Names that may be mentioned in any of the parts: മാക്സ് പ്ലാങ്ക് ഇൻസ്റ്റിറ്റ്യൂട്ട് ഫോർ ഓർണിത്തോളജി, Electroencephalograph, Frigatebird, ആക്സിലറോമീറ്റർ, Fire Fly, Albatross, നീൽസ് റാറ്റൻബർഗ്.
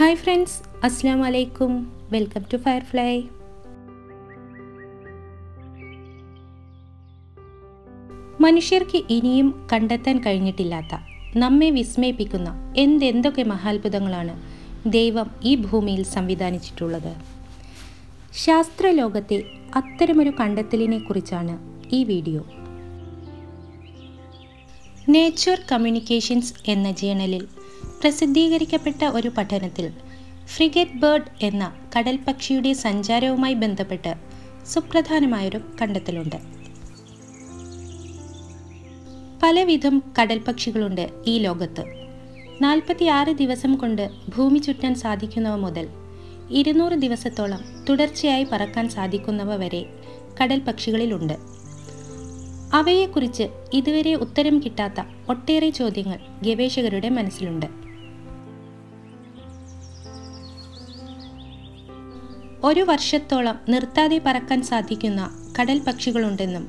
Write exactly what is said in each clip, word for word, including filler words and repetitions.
Hi friends, assalamu alaikum. Welcome to Firefly. മനുഷ്യർക്ക് ഇനിയും കണ്ടെത്താൻ കഴിഞ്ഞിട്ടില്ലാത്ത നമ്മെ വിസ്മയിപ്പിക്കുന്ന എന്തെന്തൊക്കെ മഹാത്ഭുതങ്ങളാണ് ദൈവം ഈ ഭൂമിയിൽ സംവിധാനിച്ചിട്ടുള്ളത്. ശാസ്ത്രലോകത്തെ അത്തരമൊരു കണ്ടെത്തലിനെ കുറിച്ചാണ് ഈ വീഡിയോ. നേച്ചർ കമ്മ്യൂണിക്കേഷൻസ് എന്ന ജേണലിൽ പ്രസിദ്ധീകരിക്കപ്പെട്ട ഒരു പഠനത്തിൽ ഫ്രിഗേറ്റ് ബേർഡ് എന്ന കടൽ പക്ഷിയുടെ സഞ്ചാരവുമായി ബന്ധപ്പെട്ട് സുപ്രധാനമായൊരു കണ്ടെത്തലുണ്ട്. പലവിധം കടൽ പക്ഷികളുണ്ട് ഈ ലോകത്ത്. നാൽപ്പത്തിയാറ് ദിവസം കൊണ്ട് ഭൂമി ചുറ്റാൻ സാധിക്കുന്നവ മുതൽ ഇരുന്നൂറ് ദിവസത്തോളം തുടർച്ചയായി പറക്കാൻ സാധിക്കുന്നവ വരെ കടൽ പക്ഷികളിലുണ്ട്. അവയെക്കുറിച്ച് ഇതുവരെ ഉത്തരം കിട്ടാത്ത ഒട്ടേറെ ചോദ്യങ്ങൾ ഗവേഷകരുടെ മനസ്സിലുണ്ട്. ഒരു വർഷത്തോളം നിർത്താതെ പറക്കാൻ സാധിക്കുന്ന കടൽ പക്ഷികളുണ്ടെന്നും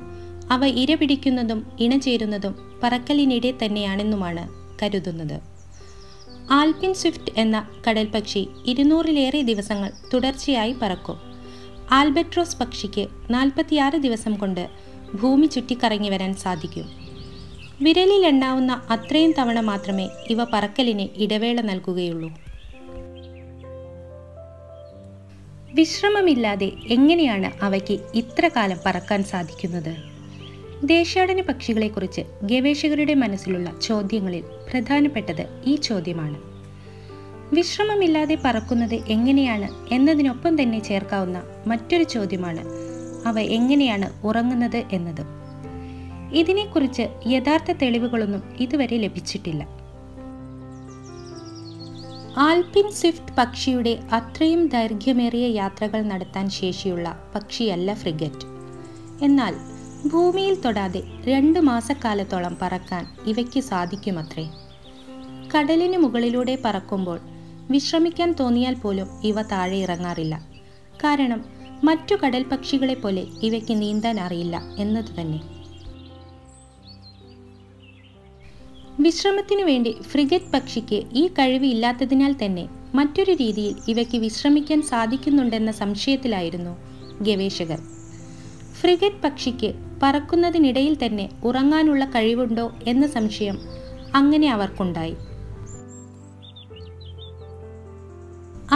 അവ ഇരപിടിക്കുന്നതും ഇണചേരുന്നതും പറക്കലിനിടെ തന്നെയാണെന്നുമാണ് കരുതുന്നത്. ആൽപിൻ സ്വിഫ്റ്റ് എന്ന കടൽ പക്ഷി ഇരുന്നൂറിലേറെ ദിവസങ്ങൾ തുടർച്ചയായി പറക്കും. ആൽബട്രോസ് പക്ഷിക്ക് നാൽപ്പത്തിയാറ് ദിവസം കൊണ്ട് ഭൂമി ചുറ്റിക്കറങ്ങി വരാൻ സാധിക്കും. വിരലിലെണ്ണാവുന്ന അത്രയും തവണ മാത്രമേ ഇവ പറക്കലിന് ഇടവേള നൽകുകയുള്ളൂ. വിശ്രമമില്ലാതെ എങ്ങനെയാണ് അവയ്ക്ക് ഇത്ര കാലം പറക്കാൻ സാധിക്കുന്നത്? ദേശാടന പക്ഷികളെക്കുറിച്ച് ഗവേഷകരുടെ മനസ്സിലുള്ള ചോദ്യങ്ങളിൽ പ്രധാനപ്പെട്ടത് ഈ ചോദ്യമാണ്. വിശ്രമമില്ലാതെ പറക്കുന്നത് എങ്ങനെയാണ് എന്നതിനൊപ്പം തന്നെ ചേർക്കാവുന്ന മറ്റൊരു ചോദ്യമാണ് അവ എങ്ങനെയാണ് ഉറങ്ങുന്നത് എന്നതും. ഇതിനെക്കുറിച്ച് യഥാർത്ഥ തെളിവുകളൊന്നും ഇതുവരെ ലഭിച്ചിട്ടില്ല. ആൽപിൻ സ്വിഫ്റ്റ് പക്ഷിയുടെ അത്രയും ദൈർഘ്യമേറിയ യാത്രകൾ നടത്താൻ ശേഷിയുള്ള പക്ഷിയല്ല ഫ്രിഗറ്റ്. എന്നാൽ ഭൂമിയിൽ തൊടാതെ രണ്ട് മാസക്കാലത്തോളം പറക്കാൻ ഇവയ്ക്ക് സാധിക്കുമത്രേ. കടലിന് മുകളിലൂടെ പറക്കുമ്പോൾ വിശ്രമിക്കാൻ തോന്നിയാൽ പോലും ഇവ താഴെ ഇറങ്ങാറില്ല. കാരണം മറ്റു കടൽ പക്ഷികളെ പോലെ ഇവയ്ക്ക് നീന്താൻ അറിയില്ല എന്നത് തന്നെ. വിശ്രമത്തിനു വേണ്ടി ഫ്രിഗറ്റ് പക്ഷിക്ക് ഈ കഴിവ് ഇല്ലാത്തതിനാൽ തന്നെ മറ്റൊരു രീതിയിൽ ഇവയ്ക്ക് വിശ്രമിക്കാൻ സാധിക്കുന്നുണ്ടെന്ന സംശയത്തിലായിരുന്നു ഗവേഷകർ. ഫ്രിഗറ്റ് പക്ഷിക്ക് പറക്കുന്നതിനിടയിൽ തന്നെ ഉറങ്ങാനുള്ള കഴിവുണ്ടോ എന്ന സംശയം അങ്ങനെ അവർക്കുണ്ടായി.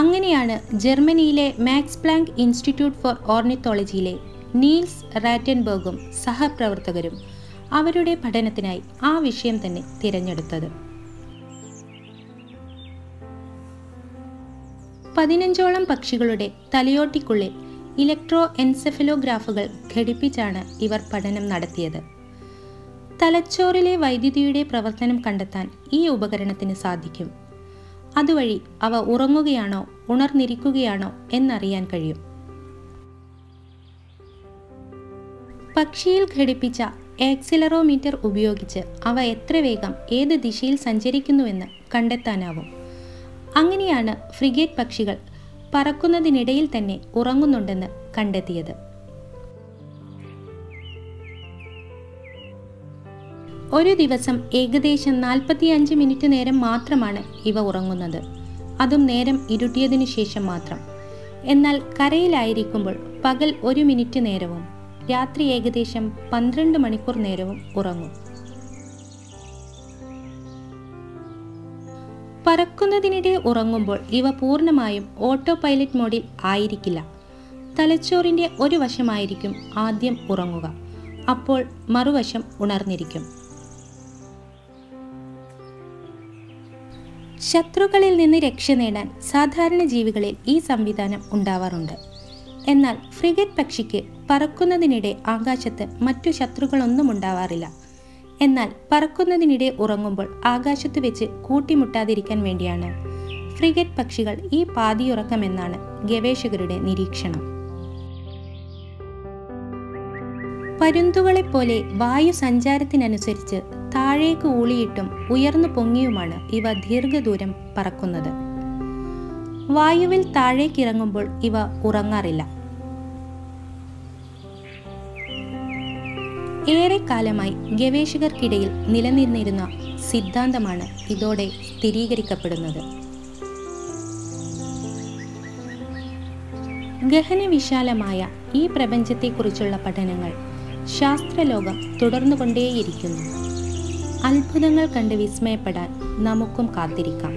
അങ്ങനെയാണ് ജർമ്മനിയിലെ മാക്സ് പ്ലാങ്ക് ഇൻസ്റ്റിറ്റ്യൂട്ട് ഫോർ ഓർണിത്തോളജിയിലെ നീൽസ് റാറ്റൻബർഗും സഹപ്രവർത്തകരും അവരുടെ പഠനത്തിനായി ആ വിഷയം തന്നെ തിരഞ്ഞെടുത്തത്. പതിനഞ്ചോളം പക്ഷികളുടെ തലയോട്ടിക്കുള്ളിൽ ഇലക്ട്രോ എൻസെഫലോഗ്രാഫുകൾ ഘടിപ്പിച്ചാണ് ഇവർ പഠനം നടത്തിയത്. തലച്ചോറിലെ വൈദ്യുതിയുടെ പ്രവർത്തനം കണ്ടെത്താൻ ഈ ഉപകരണത്തിന് സാധിക്കും. അതുവഴി അവ ഉറങ്ങുകയാണോ ഉണർന്നിരിക്കുകയാണോ എന്നറിയാൻ കഴിയും. പക്ഷിയിൽ ഘടിപ്പിച്ച ആക്സിലറോമീറ്റർ ഉപയോഗിച്ച് അവ എത്ര വേഗം ഏത് ദിശയിൽ സഞ്ചരിക്കുന്നുവെന്ന് കണ്ടെത്താനാവും. അങ്ങനെയാണ് ഫ്രിഗേറ്റ് പക്ഷികൾ പറക്കുന്നതിനിടയിൽ തന്നെ ഉറങ്ങുന്നുണ്ടെന്ന് കണ്ടെത്തിയത്. ഒരു ദിവസം ഏകദേശം നാൽപ്പത്തിയഞ്ച് മിനിറ്റ് നേരം മാത്രമാണ് ഇവ ഉറങ്ങുന്നത്, അതും നേരം ഇരുട്ടിയതിനു ശേഷം മാത്രം. എന്നാൽ കരയിലായിരിക്കുമ്പോൾ പകൽ ഒരു മിനിറ്റ് നേരവും രാത്രി ഏകദേശം പന്ത്രണ്ട് മണിക്കൂർ നേരവും ഉറങ്ങും. പറക്കുന്നതിനിടെ ഉറങ്ങുമ്പോൾ ഇവ പൂർണ്ണമായും ഓട്ടോ പൈലറ്റ് മോഡിൽ ആയിരിക്കില്ല. തലച്ചോറിൻ്റെ ഒരു വശമായിരിക്കും ആദ്യം ഉറങ്ങുക, അപ്പോൾ മറുവശം ഉണർന്നിരിക്കും. ശത്രുക്കളിൽ നിന്ന് രക്ഷ നേടാൻ സാധാരണ ജീവികളിൽ ഈ സംവിധാനം ഉണ്ടാവാറുണ്ട്. എന്നാൽ ഫ്രിഗറ്റ് പക്ഷിക്ക് പറക്കുന്നതിനിടെ ആകാശത്ത് മറ്റു ശത്രുക്കളൊന്നും ഉണ്ടാവാറില്ല. എന്നാൽ പറക്കുന്നതിനിടെ ഉറങ്ങുമ്പോൾ ആകാശത്ത് വെച്ച് കൂട്ടിമുട്ടാതിരിക്കാൻ വേണ്ടിയാണ് ഫ്രിഗറ്റ് പക്ഷികൾ ഈ പാതിയുറക്കമെന്നാണ് ഗവേഷകരുടെ നിരീക്ഷണം. പരുന്തുകളെപ്പോലെ വായു സഞ്ചാരത്തിനനുസരിച്ച് താഴേക്ക് ഊളിയിട്ടും ഉയർന്നു പൊങ്ങിയുമാണ് ഇവ ദീർഘദൂരം പറക്കുന്നത്. വായുവിൽ താഴേക്കിറങ്ങുമ്പോൾ ഇവ ഉറങ്ങാറില്ല. ഏറെക്കാലമായി ഗവേഷകർക്കിടയിൽ നിലനിന്നിരുന്ന സിദ്ധാന്തമാണ് ഇതോടെ സ്ഥിരീകരിക്കപ്പെടുന്നത്. ഗഹന വിശാലമായ ഈ പ്രപഞ്ചത്തെക്കുറിച്ചുള്ള പഠനങ്ങൾ ശാസ്ത്രലോകം തുടർന്നുകൊണ്ടേയിരിക്കുന്നു. അത്ഭുതങ്ങൾ കണ്ട് വിസ്മയപ്പെടാൻ നമുക്കും കാത്തിരിക്കാം.